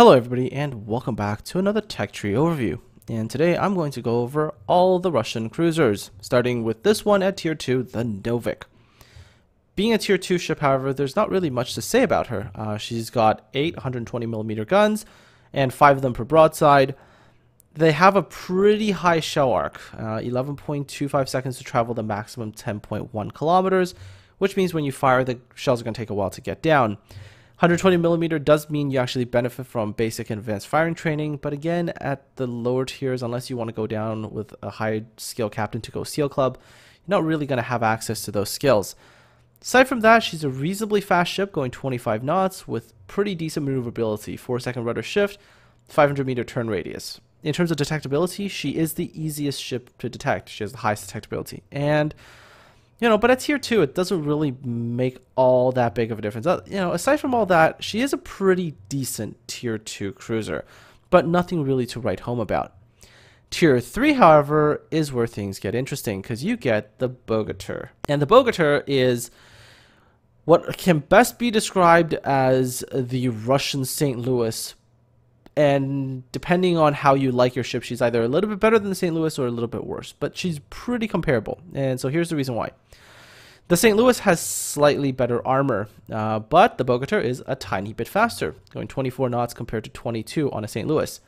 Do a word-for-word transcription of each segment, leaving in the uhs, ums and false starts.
Hello everybody and welcome back to another Tech Tree Overview, and today I'm going to go over all the Russian cruisers, starting with this one at tier two, the Novik. Being a tier two ship, however, there's not really much to say about her. Uh, she's got eight one hundred twenty millimeter guns and five of them per broadside. They have a pretty high shell arc, eleven point two five uh, seconds to travel the maximum ten point one kilometers, which means when you fire, the shells are going to take a while to get down. one hundred twenty millimeter does mean you actually benefit from basic and advanced firing training, but again, at the lower tiers, unless you want to go down with a high skill captain to go SEAL Club, you're not really going to have access to those skills. Aside from that, she's a reasonably fast ship going twenty-five knots with pretty decent maneuverability, four second rudder shift, five hundred meter turn radius. In terms of detectability, she is the easiest ship to detect. She has the highest detectability. And you know, but at tier two, it doesn't really make all that big of a difference. You know, aside from all that, she is a pretty decent tier two cruiser, but nothing really to write home about. Tier three, however, is where things get interesting, because you get the Bogatyr. And the Bogatyr is what can best be described as the Russian Saint Louis. And depending on how you like your ship, she's either a little bit better than the Saint Louis or a little bit worse, but she's pretty comparable. And so here's the reason why. The Saint Louis has slightly better armor, uh, but the Bogatyr is a tiny bit faster, going twenty-four knots compared to twenty-two on a Saint Louis.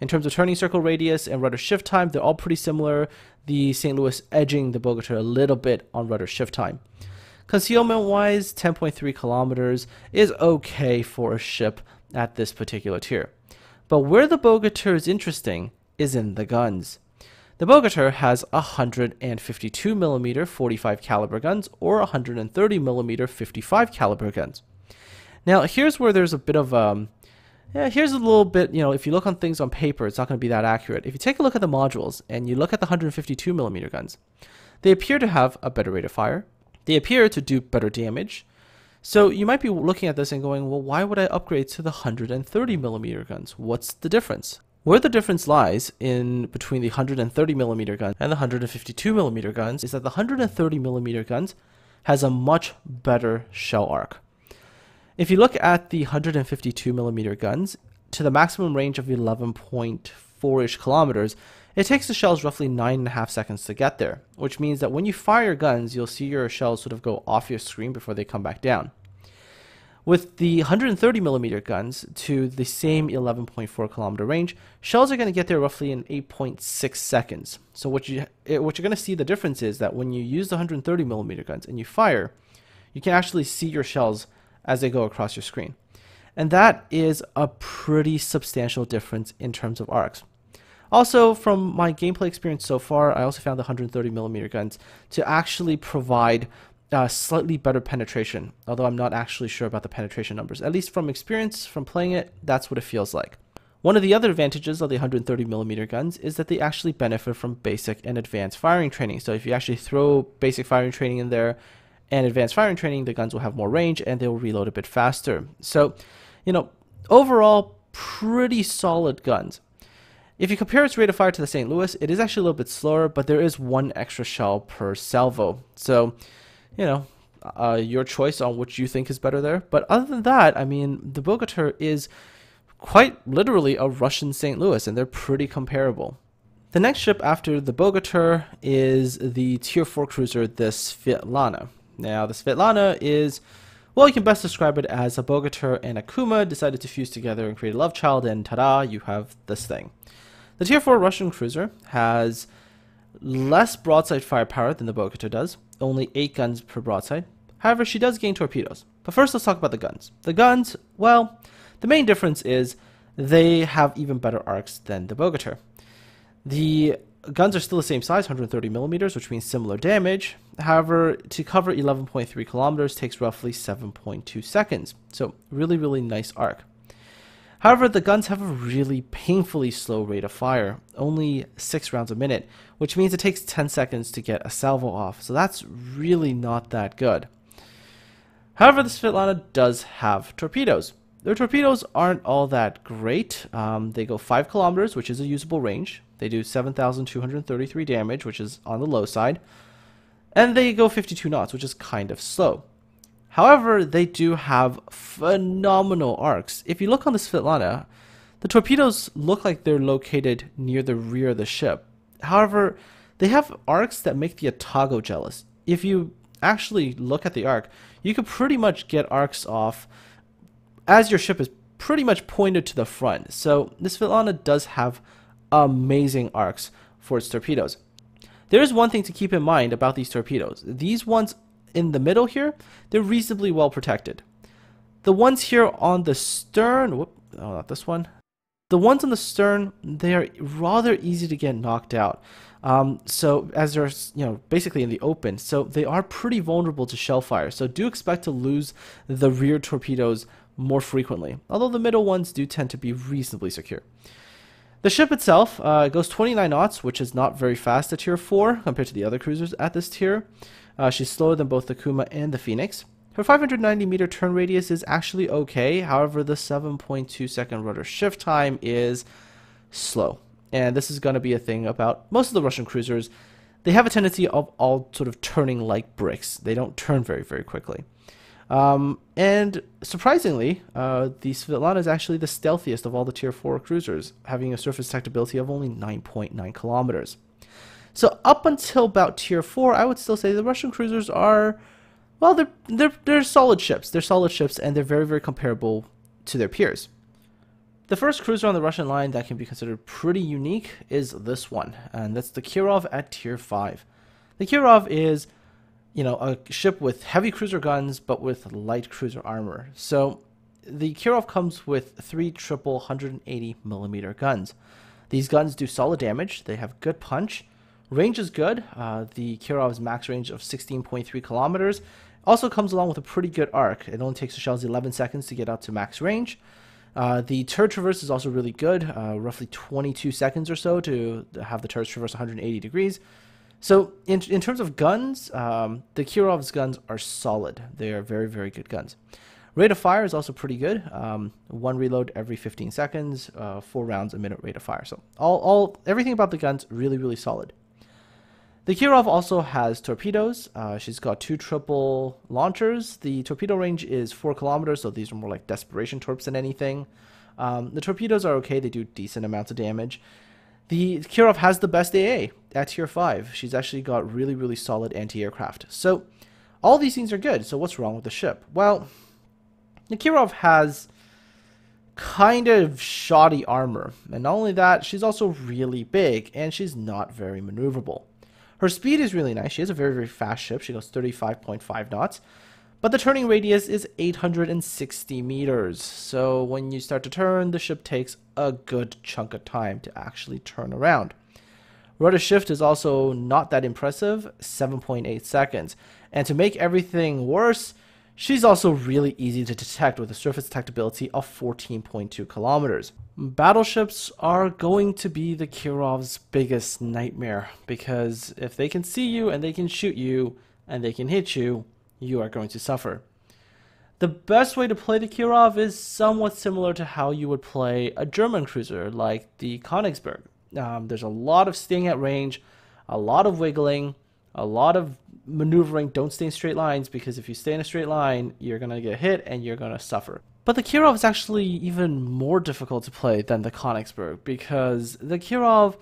In terms of turning circle radius and rudder shift time, they're all pretty similar, the Saint Louis edging the Bogatyr a little bit on rudder shift time. Concealment-wise, ten point three kilometers is okay for a ship at this particular tier. But where the Bogatyr is interesting is in the guns. The Bogatyr has one hundred fifty-two millimeter forty-five caliber guns or one hundred thirty millimeter fifty-five caliber guns. Now here's where there's a bit of um, yeah, here's a little bit, you know, if you look on things on paper, it's not going to be that accurate. If you take a look at the modules and you look at the one hundred fifty-two millimeter guns, they appear to have a better rate of fire. They appear to do better damage. So you might be looking at this and going, well, why would I upgrade to the one hundred thirty millimeter guns? What's the difference? Where the difference lies in between the one hundred thirty millimeter guns and the one hundred fifty-two millimeter guns is that the one hundred thirty millimeter guns has a much better shell arc. If you look at the one hundred fifty-two millimeter guns, to the maximum range of eleven point four-ish kilometers, it takes the shells roughly nine and a half seconds to get there, which means that when you fire your guns, you'll see your shells sort of go off your screen before they come back down. With the one hundred thirty millimeter guns to the same eleven point four kilometer range, shells are going to get there roughly in eight point six seconds. So what you it, what you're going to see the difference is that when you use the one hundred thirty millimeter guns and you fire, you can actually see your shells as they go across your screen, and that is a pretty substantial difference in terms of arcs. Also, from my gameplay experience so far, I also found the one hundred thirty millimeter guns to actually provide uh, slightly better penetration, although I'm not actually sure about the penetration numbers. At least from experience, from playing it, that's what it feels like. One of the other advantages of the one hundred thirty millimeter guns is that they actually benefit from basic and advanced firing training. So if you actually throw basic firing training in there and advanced firing training, the guns will have more range and they will reload a bit faster. So, you know, overall, pretty solid guns. If you compare its rate of fire to the Saint Louis, it is actually a little bit slower, but there is one extra shell per salvo. So, you know, uh, your choice on which you think is better there. But other than that, I mean, the Bogatyr is quite literally a Russian Saint Louis, and they're pretty comparable. The next ship after the Bogatyr is the tier four cruiser, the Svetlana. Now, the Svetlana is, well, you can best describe it as a Bogatyr and a Kuma decided to fuse together and create a love child, and ta-da, you have this thing. The tier four Russian cruiser has less broadside firepower than the Bogatyr does, only eight guns per broadside. However, she does gain torpedoes. But first, let's talk about the guns. The guns, well, the main difference is they have even better arcs than the Bogatyr. The guns are still the same size, one hundred thirty millimeters, which means similar damage. However, to cover eleven point three kilometers takes roughly seven point two seconds. So really, really nice arc. However, the guns have a really painfully slow rate of fire, only six rounds a minute, which means it takes ten seconds to get a salvo off, so that's really not that good. However, the Svetlana does have torpedoes. Their torpedoes aren't all that great. Um, they go five kilometers, which is a usable range. They do seven thousand two hundred thirty-three damage, which is on the low side, and they go fifty-two knots, which is kind of slow. However, they do have phenomenal arcs. If you look on the Svetlana, The torpedoes look like they're located near the rear of the ship. However, they have arcs that make the Atago jealous. If you actually look at the arc, you could pretty much get arcs off as your ship is pretty much pointed to the front. So this Svetlana does have amazing arcs for its torpedoes. There is one thing to keep in mind about these torpedoes. These ones in the middle here, they're reasonably well protected. The ones here on the stern, whoop, oh, not this one. The ones on the stern, they are rather easy to get knocked out. Um, so as they're, you know, basically in the open, so they are pretty vulnerable to shell fire. So do expect to lose the rear torpedoes more frequently, although the middle ones do tend to be reasonably secure. The ship itself uh, goes twenty-nine knots, which is not very fast at tier four compared to the other cruisers at this tier. Uh, she's slower than both the Kuma and the Phoenix. Her five hundred ninety meter turn radius is actually okay, however the seven point two second rudder shift time is slow. And this is going to be a thing about most of the Russian cruisers. They have a tendency of all sort of turning like bricks. They don't turn very, very quickly. Um, and surprisingly, uh, the Svetlana is actually the stealthiest of all the tier four cruisers, having a surface attack ability of only nine point nine kilometers. So up until about tier four, I would still say the Russian cruisers are... Well, they're, they're, they're solid ships. They're solid ships, and they're very, very comparable to their peers. The first cruiser on the Russian line that can be considered pretty unique is this one, and that's the Kirov at tier five. The Kirov is, you know, a ship with heavy cruiser guns, but with light cruiser armor. So the Kirov comes with three triple one hundred eighty millimeter guns. These guns do solid damage. They have good punch. Range is good. Uh, the Kirov's max range of sixteen point three kilometers. Also comes along with a pretty good arc. It only takes the shells eleven seconds to get out to max range. Uh, the turret traverse is also really good, uh, roughly twenty-two seconds or so to have the turret traverse one hundred eighty degrees. So in, in terms of guns, um, the Kirov's guns are solid. They are very, very good guns. Rate of fire is also pretty good. Um, one reload every fifteen seconds, uh, four rounds a minute rate of fire. So all, all everything about the guns really, really solid. The Kirov also has torpedoes. Uh, she's got two triple launchers. The torpedo range is four kilometers, so these are more like desperation torps than anything. Um, the torpedoes are okay. They do decent amounts of damage. The Kirov has the best A A at tier five. She's actually got really, really solid anti-aircraft. So all these things are good. So what's wrong with the ship? Well, the Kirov has kind of shoddy armor. And not only that, she's also really big, and she's not very maneuverable. Her speed is really nice. She is a very, very fast ship. She goes thirty-five point five knots. But the turning radius is eight hundred sixty meters. So when you start to turn, the ship takes a good chunk of time to actually turn around. Rudder shift is also not that impressive, seven point eight seconds. And to make everything worse, she's also really easy to detect with a surface detectability of fourteen point two kilometers. Battleships are going to be the Kirov's biggest nightmare, because if they can see you and they can shoot you and they can hit you, you are going to suffer. The best way to play the Kirov is somewhat similar to how you would play a German cruiser like the Konigsberg. Um, there's a lot of staying at range, a lot of wiggling, a lot of maneuvering. Don't stay in straight lines, because if you stay in a straight line, you're going to get hit and you're going to suffer. But the Kirov is actually even more difficult to play than the Konigsberg, because the Kirov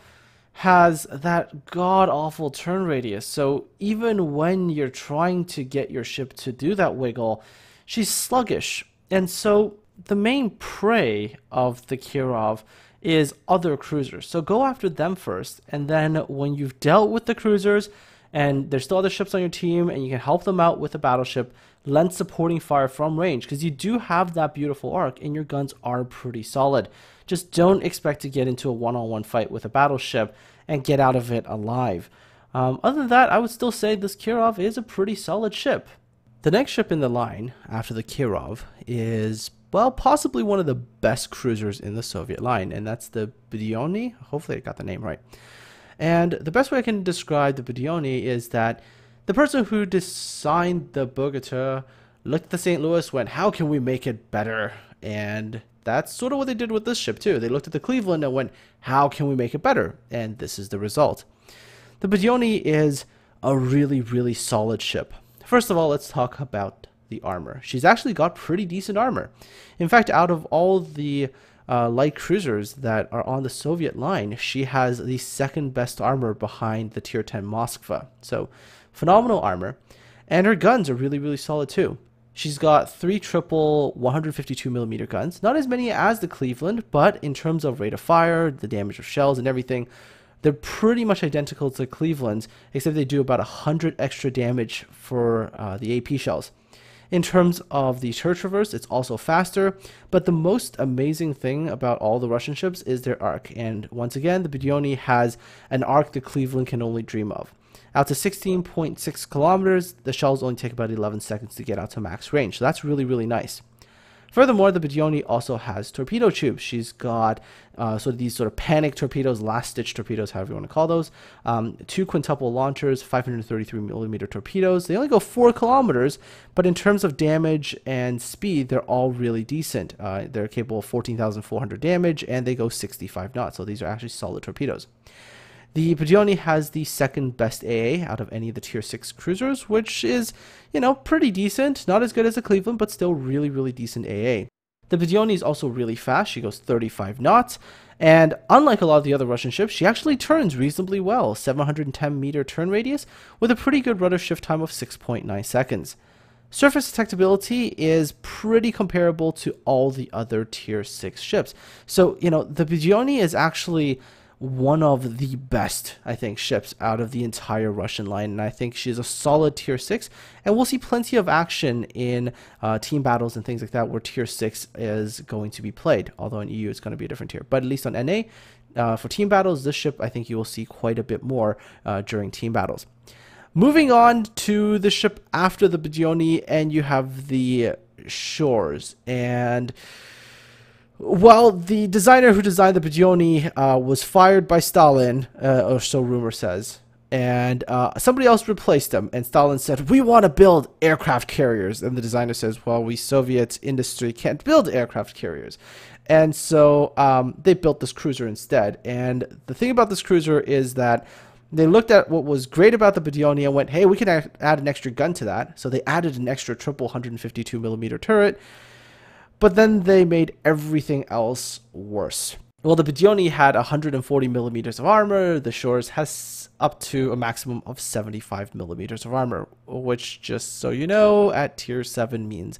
has that god-awful turn radius. So even when you're trying to get your ship to do that wiggle, she's sluggish. And so the main prey of the Kirov is other cruisers. So go after them first, and then when you've dealt with the cruisers, and there's still other ships on your team, and you can help them out with a battleship, lend supporting fire from range, because you do have that beautiful arc, and your guns are pretty solid. Just don't expect to get into a one-on-one fight with a battleship and get out of it alive. Um, other than that, I would still say this Kirov is a pretty solid ship. The next ship in the line, after the Kirov, is, well, possibly one of the best cruisers in the Soviet line, and that's the Budyonny. Hopefully I got the name right. And the best way I can describe the Budyonny is that the person who designed the Bogatyr looked at the Saint Louis, went, how can we make it better? And that's sort of what they did with this ship too. They looked at the Cleveland and went, how can we make it better? And this is the result. The Budyonny is a really, really solid ship. First of all, let's talk about the armor. She's actually got pretty decent armor. In fact, out of all the uh, light cruisers that are on the Soviet line, she has the second best armor behind the tier ten Moskva. So phenomenal armor. And her guns are really, really solid too. She's got three triple one fifty-two millimeter guns. Not as many as the Cleveland, but in terms of rate of fire, the damage of shells and everything, they're pretty much identical to the Cleveland's, except they do about one hundred extra damage for uh, the A P shells. In terms of the turret traverse, it's also faster, but the most amazing thing about all the Russian ships is their arc. And once again, the Budyonny has an arc the Cleveland can only dream of. Out to sixteen point six kilometers, the shells only take about eleven seconds to get out to max range, so that's really, really nice. Furthermore, the Budyonny also has torpedo tubes. She's got uh, sort of these sort of panic torpedoes, last-ditch torpedoes, however you want to call those. Um, two quintuple launchers, five thirty-three millimeter torpedoes. They only go four kilometers, but in terms of damage and speed, they're all really decent. Uh, they're capable of fourteen thousand four hundred damage, and they go sixty-five knots, so these are actually solid torpedoes. The Budyonny has the second best A A out of any of the tier six cruisers, which is, you know, pretty decent. Not as good as the Cleveland, but still really, really decent A A. The Budyonny is also really fast. She goes thirty-five knots, and unlike a lot of the other Russian ships, she actually turns reasonably well, seven hundred ten meter turn radius, with a pretty good rudder shift time of six point nine seconds. Surface detectability is pretty comparable to all the other tier six ships. So, you know, the Budyonny is actually one of the best, I think, ships out of the entire Russian line, and I think she's a solid tier six, and we'll see plenty of action in uh, team battles and things like that where tier six is going to be played, although in E U it's going to be a different tier, but at least on N A, uh, for team battles, this ship I think you will see quite a bit more uh, during team battles. Moving on to the ship after the Budyonny, and you have the Shchors, and well, the designer who designed the Budyonny uh, was fired by Stalin, uh, or so rumor says, and uh, somebody else replaced him, and Stalin said, we want to build aircraft carriers, and the designer says, well, we Soviet industry can't build aircraft carriers, and so um, they built this cruiser instead. And the thing about this cruiser is that they looked at what was great about the Budyonny and went, hey, we can add an extra gun to that, so they added an extra triple one fifty-two millimeter turret, but then they made everything else worse. Well, the Budyonny had one forty millimeters of armor. The Shchors has up to a maximum of seventy-five millimeters of armor, which, just so you know, at tier seven means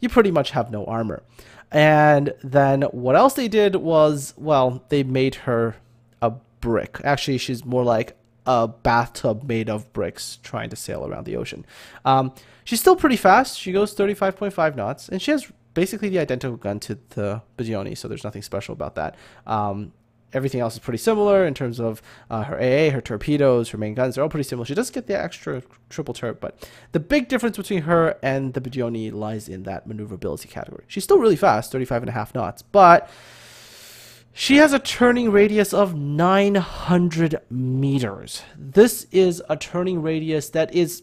you pretty much have no armor. And then what else they did was, well, they made her a brick. Actually, she's more like a bathtub made of bricks trying to sail around the ocean. Um, she's still pretty fast. She goes thirty-five point five knots, and she has basically the identical gun to the Budyonny, so there's nothing special about that. Um, everything else is pretty similar in terms of uh, her A A, her torpedoes, her main guns. They're all pretty similar. She does get the extra triple turret, but the big difference between her and the Budyonny lies in that maneuverability category. She's still really fast, thirty-five and a half knots, but she has a turning radius of nine hundred meters. This is a turning radius that is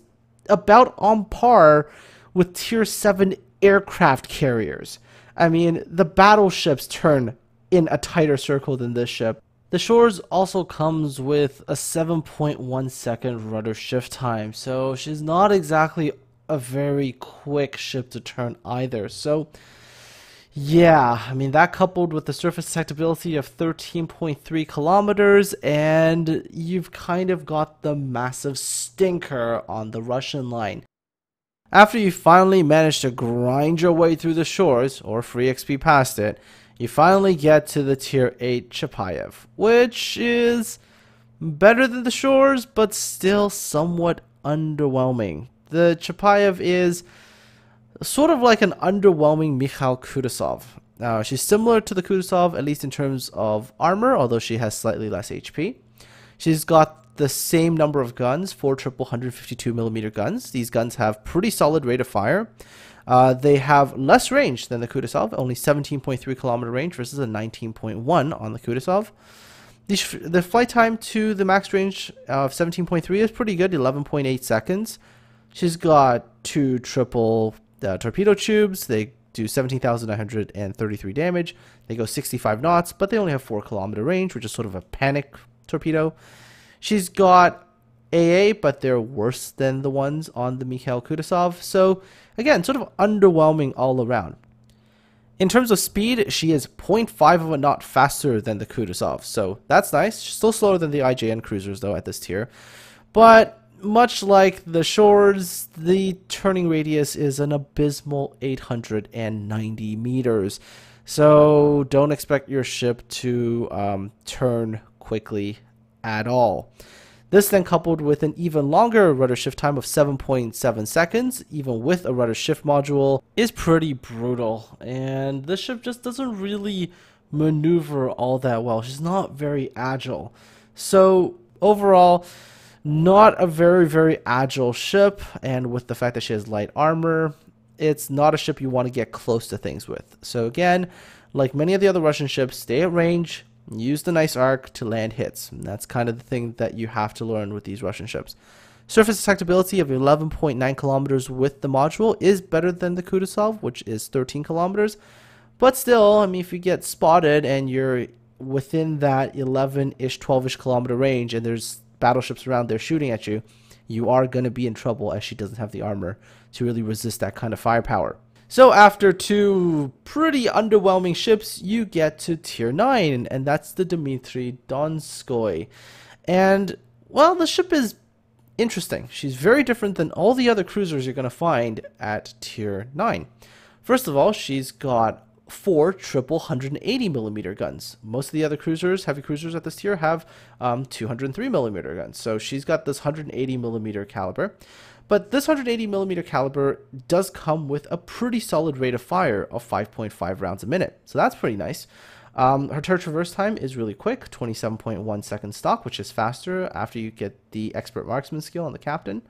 about on par with tier seven aircraft carriers. I mean, the battleships turn in a tighter circle than this ship. The Shchors also comes with a seven point one second rudder shift time, so she's not exactly a very quick ship to turn either. So yeah, I mean, that coupled with the surface detectability of thirteen point three kilometers, and you've kind of got the massive stinker on the Russian line. After you finally manage to grind your way through the Shchors, or free X P past it, you finally get to the tier eight Chapayev, which is better than the Shchors, but still somewhat underwhelming. The Chapayev is sort of like an underwhelming Mikhail Kutuzov. Uh, she's similar to the Kutuzov, at least in terms of armor, although she has slightly less H P. She's got the same number of guns, four triple one fifty-two millimeter guns. These guns have pretty solid rate of fire. Uh, they have less range than the Kutuzov, only seventeen point three kilometer range versus a nineteen point one on the Kutuzov. The, sh the flight time to the max range of seventeen point three is pretty good, eleven point eight seconds. She's got two triple uh, torpedo tubes. They do seventeen thousand nine hundred thirty-three damage. They go sixty-five knots, but they only have four kilometer range, which is sort of a panic torpedo. She's got A A, but they're worse than the ones on the Mikhail Kutuzov. So, again, sort of underwhelming all around. In terms of speed, she is zero point five of a knot faster than the Kutuzov, so that's nice. She's still slower than the I J N cruisers though at this tier, but much like the Shchors, the turning radius is an abysmal eight hundred ninety meters, so don't expect your ship to um, turn quickly at all. This then coupled with an even longer rudder shift time of seven point seven seconds, even with a rudder shift module, is pretty brutal. And this ship just doesn't really maneuver all that well. She's not very agile. So overall, not a very, very agile ship. And with the fact that she has light armor, it's not a ship you want to get close to things with. So again, like many of the other Russian ships, stay at range. Use the nice arc to land hits. And that's kind of the thing that you have to learn with these Russian ships. Surface attackability of eleven point nine kilometers with the module is better than the Kutuzov, which is thirteen kilometers. But still, I mean, if you get spotted and you're within that eleven-ish, twelve-ish kilometer range and there's battleships around there shooting at you, you are going to be in trouble as she doesn't have the armor to really resist that kind of firepower. So after two pretty underwhelming ships, you get to tier nine, and that's the Dmitry Donskoy. And, well, the ship is interesting. She's very different than all the other cruisers you're going to find at tier nine. First of all, she's got four triple one hundred eighty millimeter guns. Most of the other cruisers, heavy cruisers at this tier, have um, two hundred three millimeter guns. So she's got this one hundred eighty millimeter caliber. But this one hundred eighty millimeter caliber does come with a pretty solid rate of fire of five point five rounds a minute. So that's pretty nice. Um, her turret traverse time is really quick, twenty-seven point one seconds stock, which is faster after you get the expert marksman skill on the captain.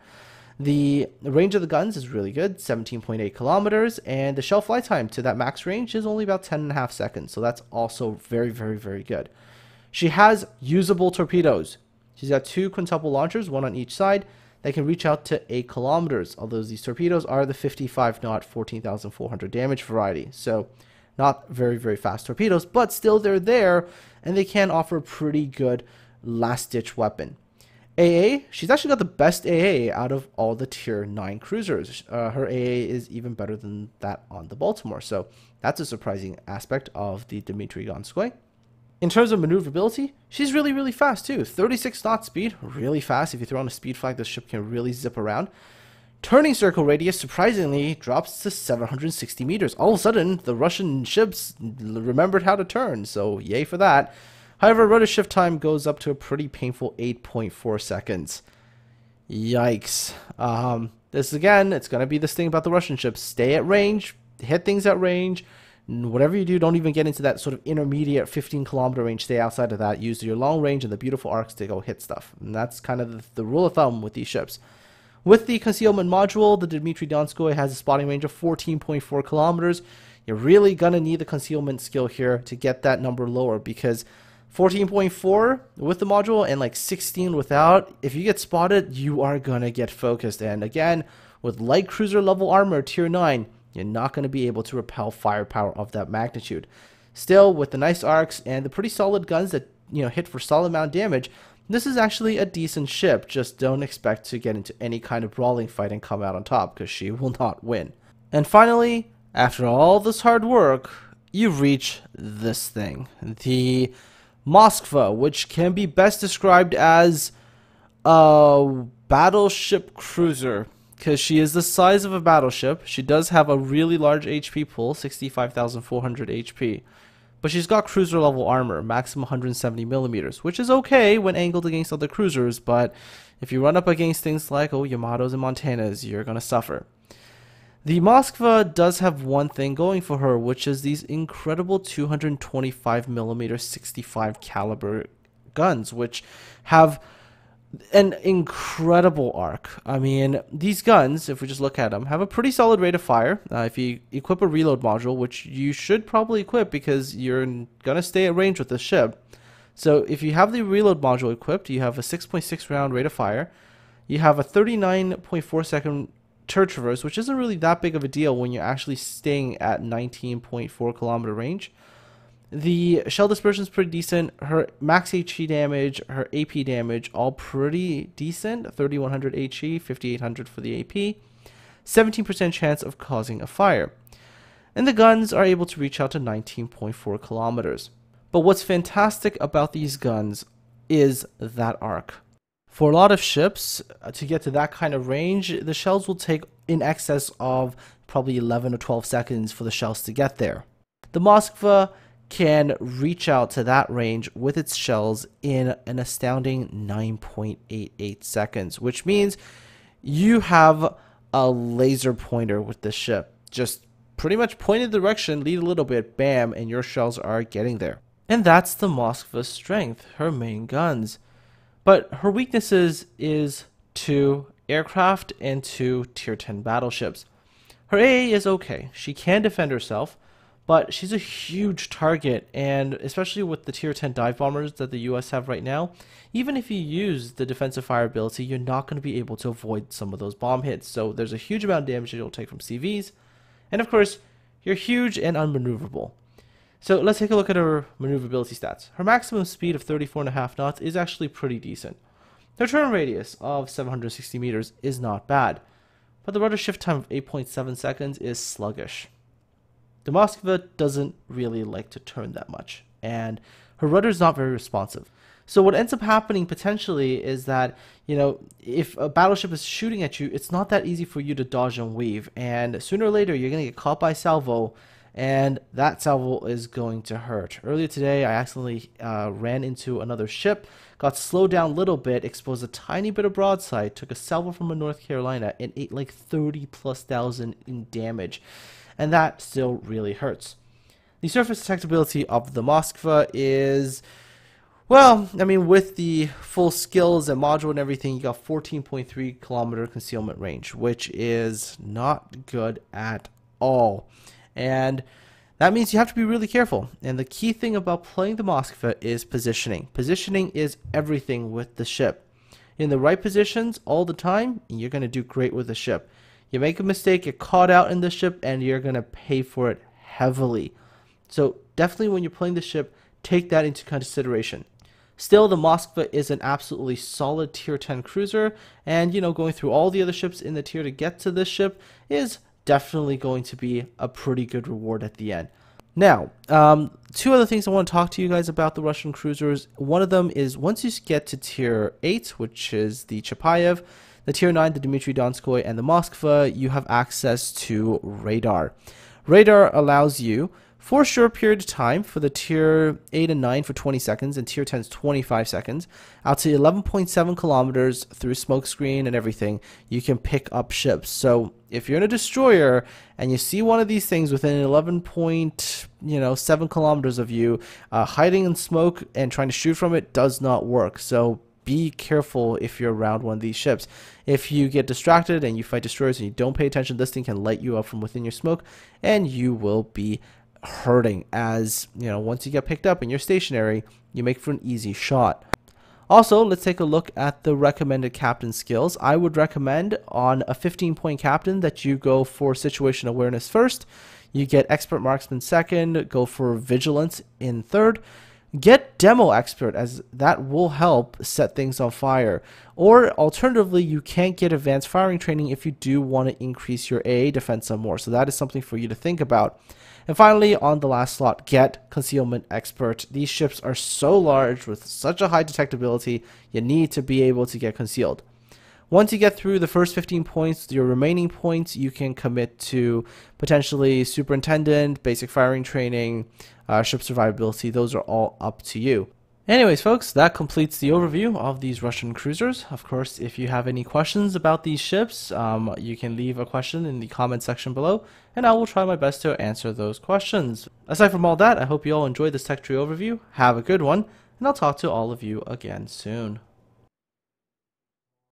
The range of the guns is really good, seventeen point eight kilometers. And the shell flight time to that max range is only about ten and a half seconds. So that's also very, very, very good. She has usable torpedoes. She's got two quintuple launchers, one on each side. They can reach out to eight kilometers, although these torpedoes are the fifty-five knot fourteen thousand four hundred damage variety. So not very, very fast torpedoes, but still they're there, and they can offer a pretty good last-ditch weapon. A A, she's actually got the best A A out of all the tier nine cruisers. Uh, her A A is even better than that on the Baltimore, so that's a surprising aspect of the Dmitry Donskoy. In terms of maneuverability, she's really, really fast too. thirty-six knot speed, really fast. If you throw on a speed flag, this ship can really zip around. Turning circle radius, surprisingly, drops to seven hundred sixty meters. All of a sudden, the Russian ships remembered how to turn, so yay for that. However, rudder shift time goes up to a pretty painful eight point four seconds. Yikes. Um, this, again, it's going to be this thing about the Russian ships. Stay at range, hit things at range. Whatever you do, don't even get into that sort of intermediate fifteen kilometer range. Stay outside of that. Use your long range and the beautiful arcs to go hit stuff. And that's kind of the, the rule of thumb with these ships. With the concealment module, the Dmitry Donskoy has a spotting range of fourteen point four kilometers. You're really going to need the concealment skill here to get that number lower, because fourteen point four with the module and like sixteen without, if you get spotted, you are going to get focused. And again, with light cruiser level armor, tier nine, you're not going to be able to repel firepower of that magnitude. Still, with the nice arcs and the pretty solid guns that, you know, hit for solid amount of damage, this is actually a decent ship. Just don't expect to get into any kind of brawling fight and come out on top, because she will not win. And finally, after all this hard work, you reach this thing, the Moskva, which can be best described as a battleship cruiser, because she is the size of a battleship. She does have a really large H P pool, sixty-five thousand four hundred H P. But she's got cruiser level armor, maximum one hundred seventy millimeters, which is okay when angled against other cruisers, but if you run up against things like, oh, Yamatos and Montanas, you're going to suffer. The Moskva does have one thing going for her, which is these incredible two hundred twenty-five millimeter sixty-five caliber guns, which have an incredible arc. I mean, these guns, if we just look at them, have a pretty solid rate of fire. Uh, if you equip a reload module, which you should probably equip because you're going to stay at range with the ship. So if you have the reload module equipped, you have a six point six round rate of fire. You have a thirty-nine point four second turret traverse, which isn't really that big of a deal when you're actually staying at nineteen point four kilometer range. The shell dispersion is pretty decent. Her max H E damage, her A P damage, all pretty decent. thirty-one hundred H E, fifty-eight hundred for the A P. seventeen percent chance of causing a fire. and the guns are able to reach out to nineteen point four kilometers. But what's fantastic about these guns is that arc. For a lot of ships, to get to that kind of range, the shells will take in excess of probably eleven or twelve seconds for the shells to get there. The Moskva can reach out to that range with its shells in an astounding nine point eight eight seconds, which means you have a laser pointer with the ship. Just pretty much point in the direction, lead a little bit, bam, and your shells are getting there. And that's the Moskva's strength, her main guns. But her weaknesses is to aircraft and to tier ten battleships. Her A A is okay. She can defend herself, but she's a huge target, and especially with the tier ten dive bombers that the U S have right now, even if you use the defensive fire ability, you're not going to be able to avoid some of those bomb hits. So there's a huge amount of damage that you'll take from C Vs, and of course, you're huge and unmaneuverable. So let's take a look at her maneuverability stats. Her maximum speed of thirty-four point five knots is actually pretty decent. Her turn radius of seven hundred sixty meters is not bad, but the rudder shift time of eight point seven seconds is sluggish. The Moskva doesn't really like to turn that much, and her rudder is not very responsive. So what ends up happening potentially is that, you know, if a battleship is shooting at you, it's not that easy for you to dodge and weave, and sooner or later you're going to get caught by salvo, and that salvo is going to hurt. Earlier today I accidentally uh, ran into another ship, got slowed down a little bit, exposed a tiny bit of broadside, took a salvo from a North Carolina, and ate like thirty plus thousand in damage. And that still really hurts. The surface attackability of the Moskva is, well, I mean, with the full skills and module and everything, you got fourteen point three kilometer concealment range, which is not good at all. And that means you have to be really careful. And the key thing about playing the Moskva is positioning. Positioning is everything with the ship. In the right positions all the time, you're going to do great with the ship. You make a mistake, get caught out in the ship, and you're going to pay for it heavily. So definitely when you're playing the ship, take that into consideration. Still, the Moskva is an absolutely solid tier ten cruiser, and you know, going through all the other ships in the tier to get to this ship is definitely going to be a pretty good reward at the end. Now, um, two other things I want to talk to you guys about the Russian cruisers. One of them is once you get to tier eight, which is the Chapayev, the tier nine, the Dmitry Donskoy, and the Moskva, you have access to radar. Radar allows you, for a short period of time, for the tier eight and nine for twenty seconds, and tier ten's twenty-five seconds, out to eleven point seven kilometers through smokescreen and everything, you can pick up ships. So if you're in a destroyer and you see one of these things within eleven point seven kilometers of you, uh, hiding in smoke and trying to shoot from it does not work. So be careful if you're around one of these ships. If you get distracted and you fight destroyers and you don't pay attention, this thing can light you up from within your smoke, and you will be hurting, as you know, once you get picked up and you're stationary, you make for an easy shot. Also, let's take a look at the recommended captain skills. I would recommend on a fifteen point captain that you go for situation awareness first, you get expert marksman second, go for vigilance in third, get demo expert, as that will help set things on fire. Or alternatively, you can't get advanced firing training if you do want to increase your A A defense some more. So that is something for you to think about. And finally, on the last slot, get concealment expert. These ships are so large with such a high detectability, you need to be able to get concealed. Once you get through the first fifteen points, your remaining points, you can commit to potentially superintendent, basic firing training, uh, ship survivability. Those are all up to you. Anyways, folks, that completes the overview of these Russian cruisers. Of course, if you have any questions about these ships, um, you can leave a question in the comment section below, and I will try my best to answer those questions. Aside from all that, I hope you all enjoyed this Tech Tree overview. Have a good one, and I'll talk to all of you again soon.